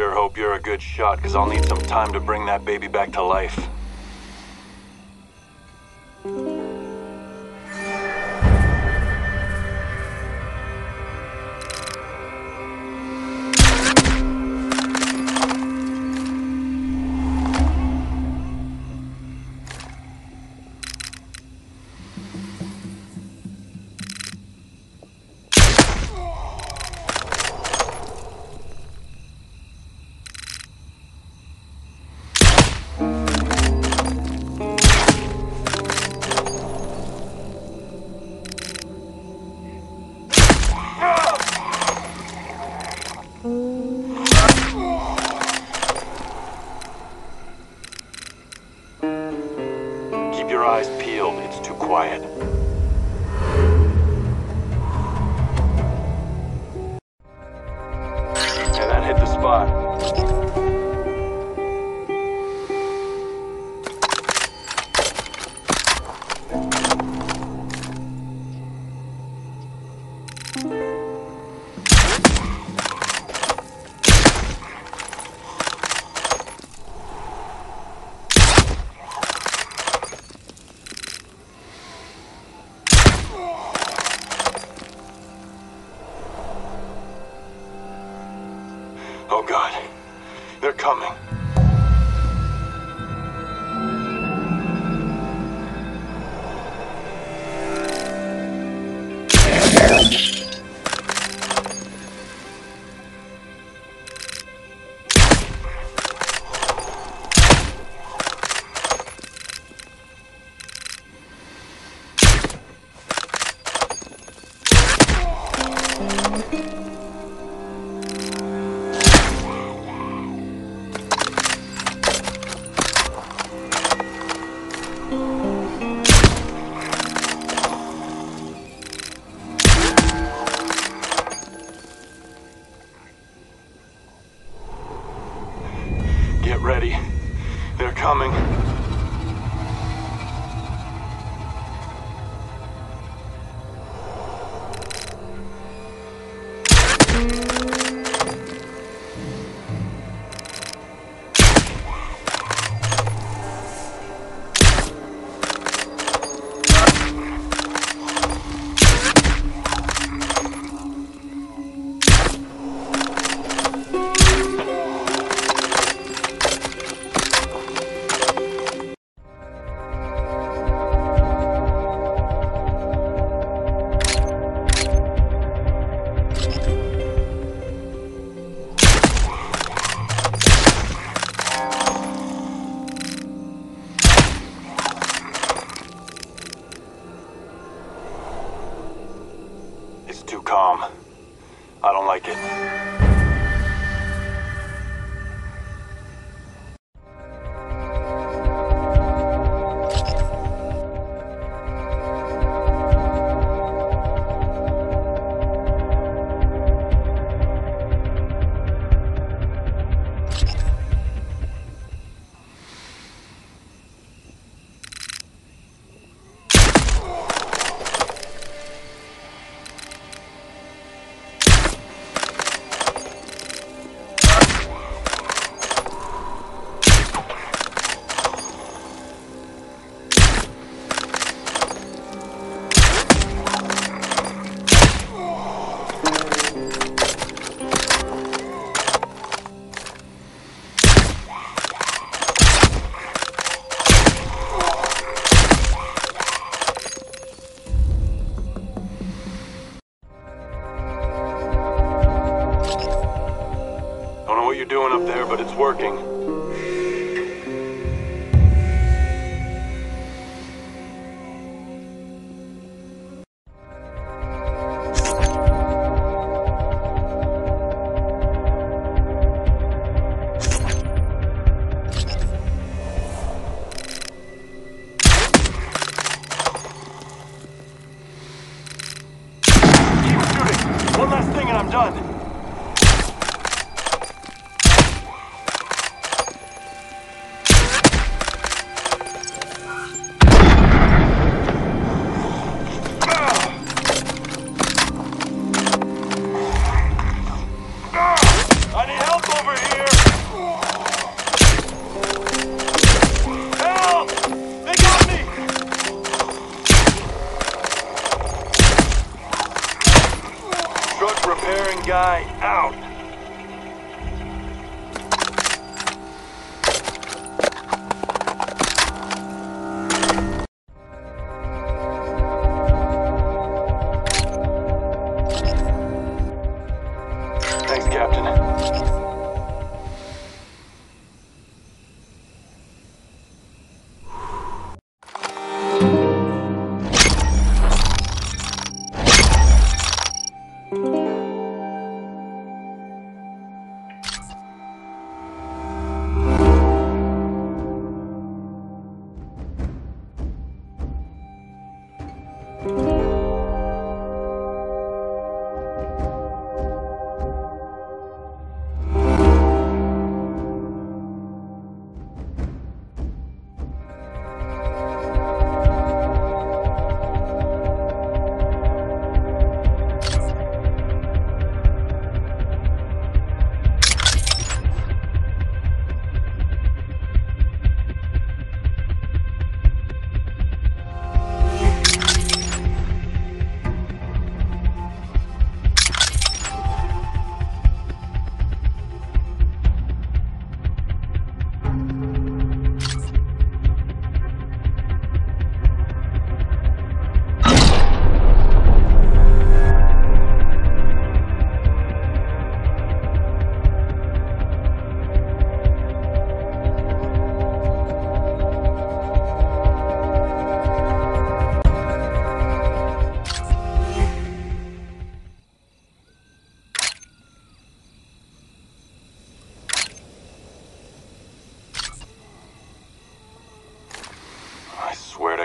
sure hope you're a good shot, because I'll need some time to bring that baby back to life. Over here! Repairing guy out. Thanks, Captain.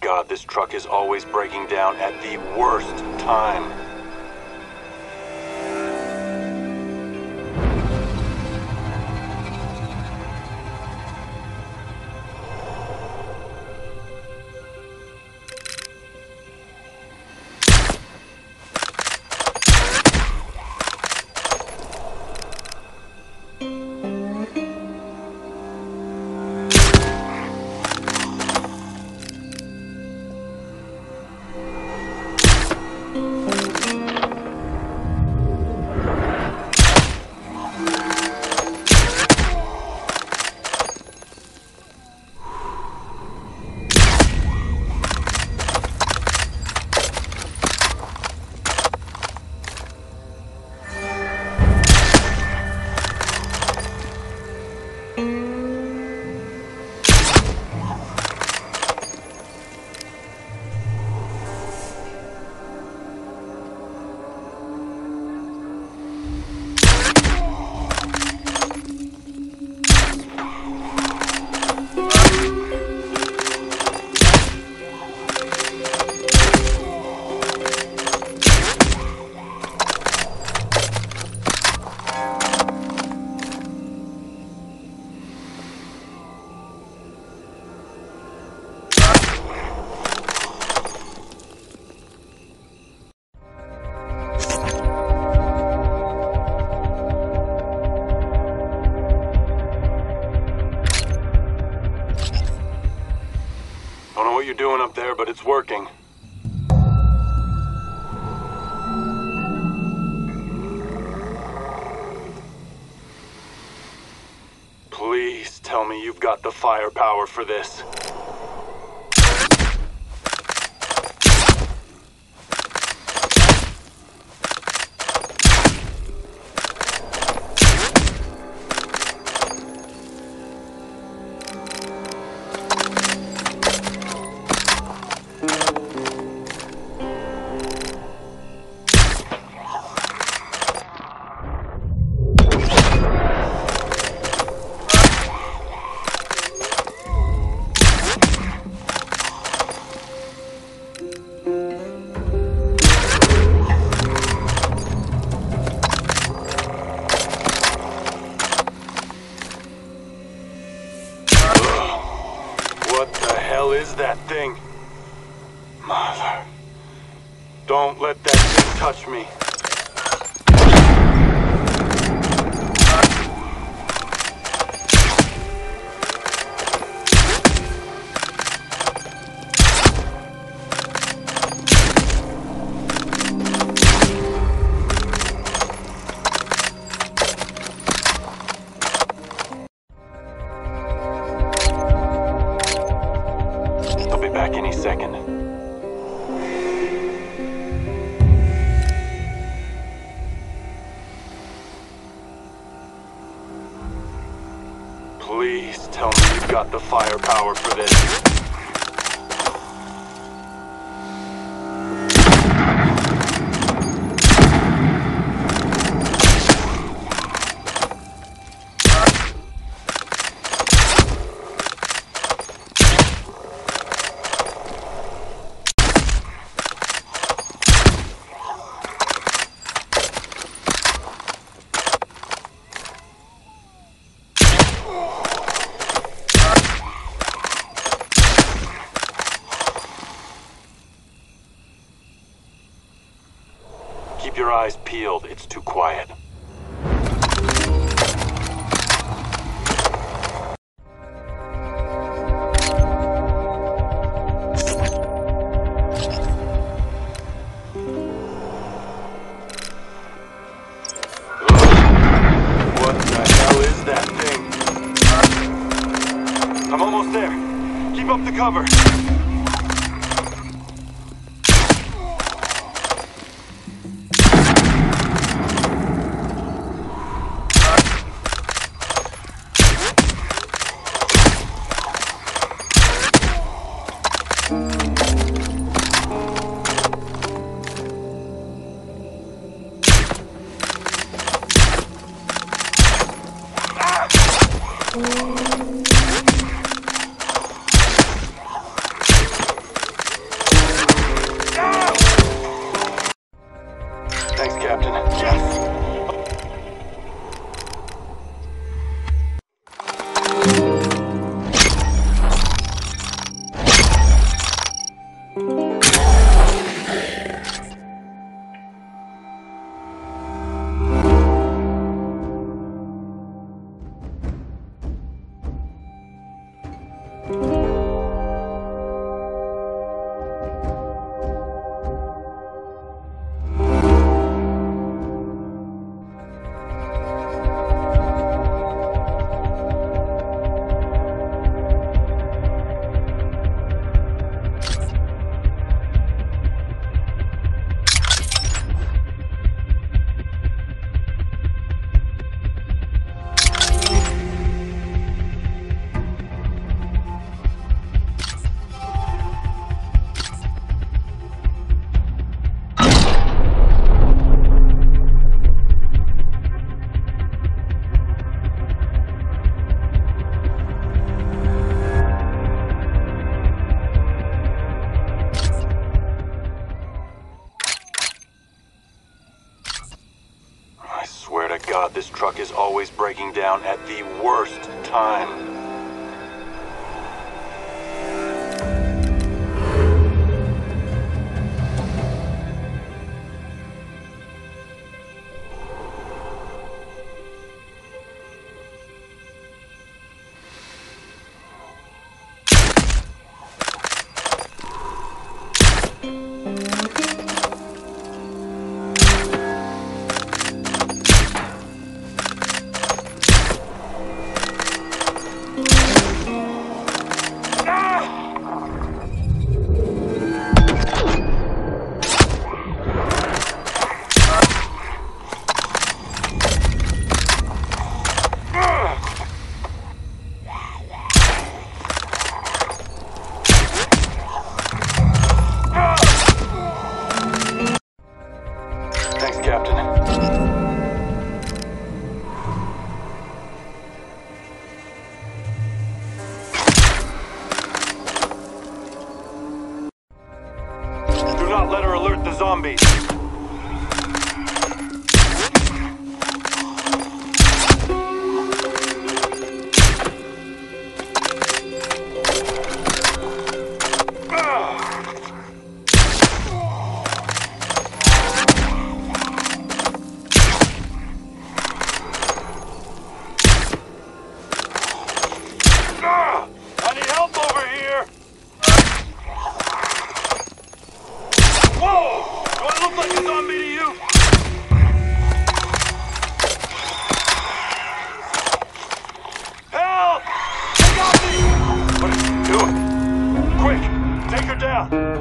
God, this truck is always breaking down at the worst time. You're doing up there, but it's working. Please tell me you've got the firepower for this. Is that thing? Mother, don't let that thing touch me. tell me you've got the firepower for this. Keep your eyes peeled, it's too quiet. What the hell is that thing? I'm almost there. Keep up the cover. God, this truck is always breaking down at the worst time. Zombies.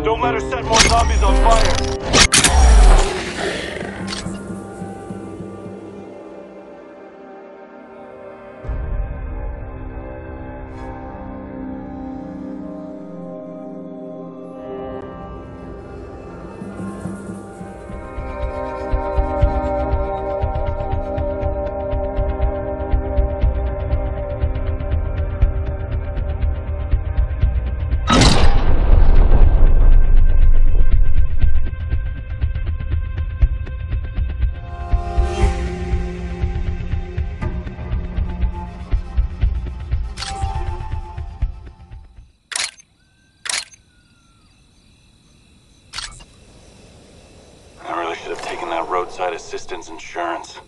Don't let her set more zombies on fire! roadside assistance insurance.